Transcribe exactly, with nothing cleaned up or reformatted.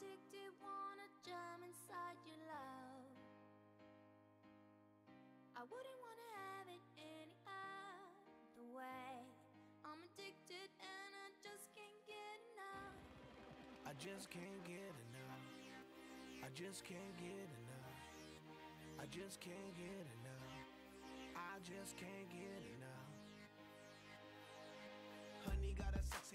addicted, wanna jam inside your love. I wouldn't wanna have it any other way. I'm addicted and I just can't get enough. I just can't get enough. I just can't get enough. I just can't get enough. I just can't get enough. Honey got a sex